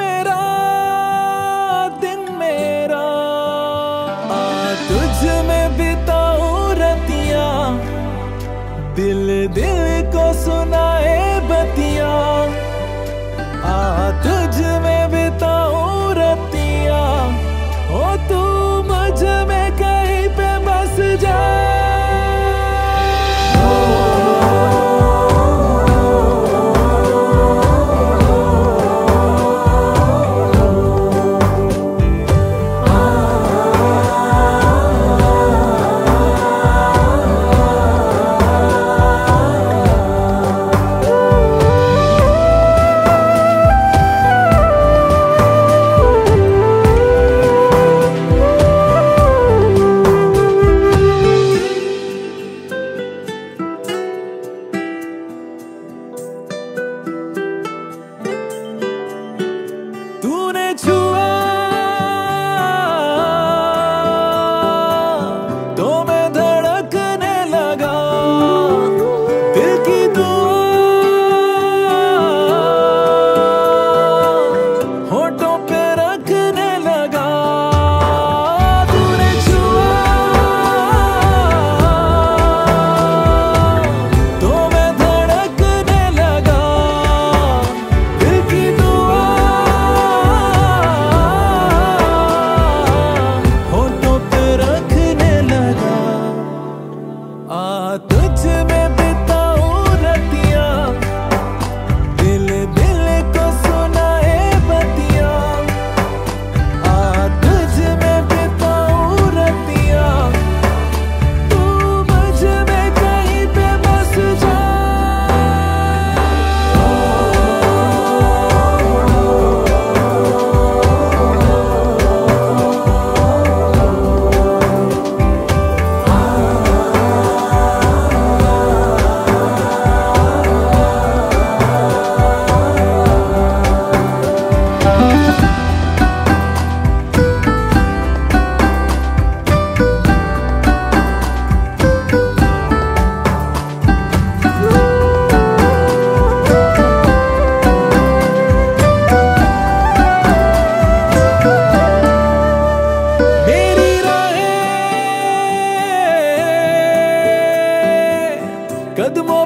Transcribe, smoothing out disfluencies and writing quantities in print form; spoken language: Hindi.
मेरा दिन मेरा तुझ में बिताऊं रतिया, दिल दिल को सुनाए बतिया। तुझ में बिताऊं रतिया, ओ तू मुझ में कहीं पे बस जा। The more